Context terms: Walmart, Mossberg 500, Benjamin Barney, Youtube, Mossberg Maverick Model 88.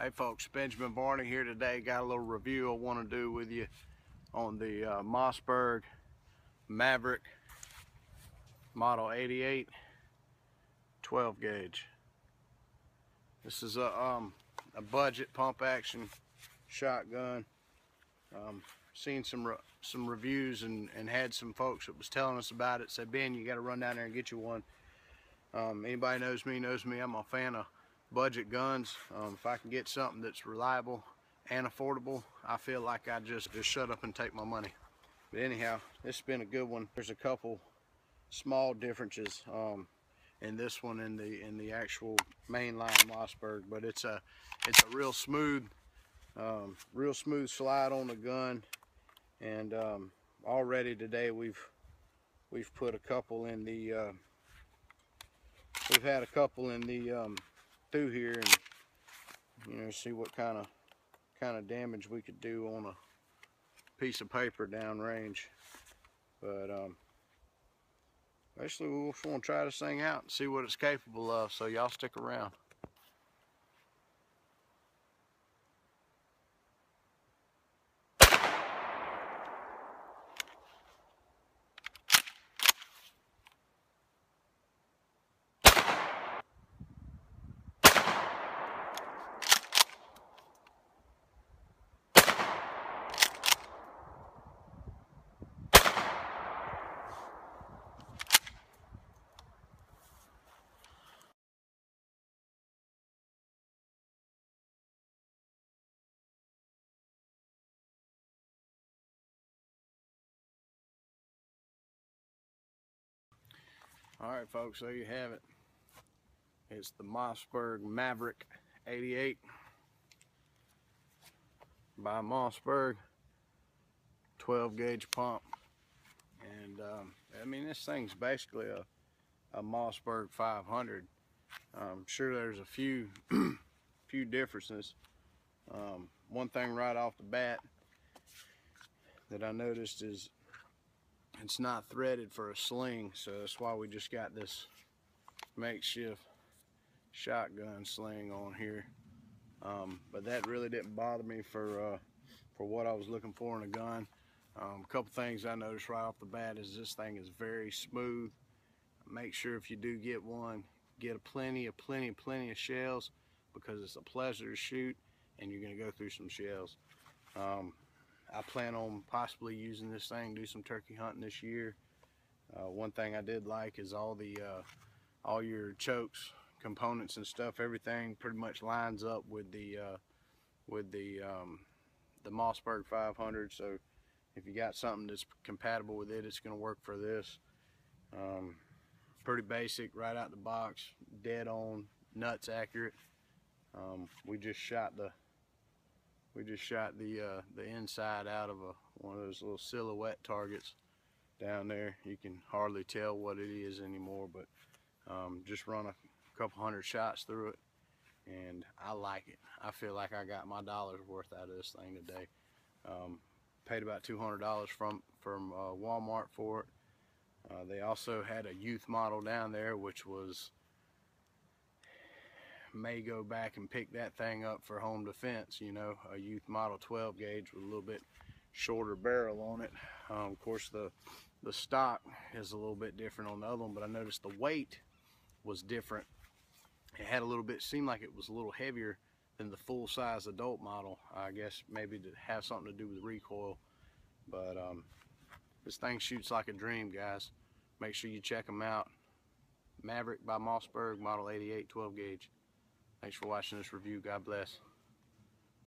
Hey folks, Benjamin Barney here today. Got a little review I want to do with you on the Mossberg Maverick Model 88 12 gauge. This is a budget pump action shotgun. Seen some reviews and had some folks that was telling us about it. Said, Ben, you got to run down there and get you one. Anybody knows me. I'm a fan of budget guns. If I can get something that's reliable and affordable, I feel like I just shut up and take my money. But anyhow, this has been a good one. There's a couple small differences in this one and in the actual mainline Mossberg, but it's a real smooth slide on the gun, and already today we've put a couple in the we've had a couple in the through here, and you know, see what kind of damage we could do on a piece of paper downrange. But basically we just want to try this thing out and see what it's capable of, so y'all stick around. Alright folks, there you have it. It's the Mossberg Maverick 88 by Mossberg, 12 gauge pump. And I mean, this thing's basically a Mossberg 500. I'm sure there's a few differences. One thing right off the bat that I noticed is it's not threaded for a sling, so that's why we just got this makeshift shotgun sling on here. But that really didn't bother me for what I was looking for in a gun. A couple things I noticed right off the bat is this thing is very smooth. Make sure if you do get one, get a plenty of shells, because it's a pleasure to shoot and you're going to go through some shells. I plan on possibly using this thing, do some turkey hunting this year. One thing I did like is all your chokes, components and stuff. Everything pretty much lines up with the Mossberg 500. So if you got something that's compatible with it, it's going to work for this. Pretty basic, right out the box, dead on, nuts accurate. We just shot the inside out of one of those little silhouette targets down there. You can hardly tell what it is anymore, but just run a couple hundred shots through it, and I like it. I feel like I got my dollars worth out of this thing today. Paid about $200 from Walmart for it. They also had a youth model down there, which was, may go back and pick that thing up for home defense, you know, a youth model 12 gauge with a little bit shorter barrel on it. Of course the stock is a little bit different on the other one, but I noticed the weight was different. It had a little bit, seemed like it was a little heavier than the full-size adult model. I guess maybe to have something to do with recoil, but this thing shoots like a dream, guys. Make sure you check them out. Maverick by Mossberg Model 88 12 gauge. Thanks for watching this review. God bless.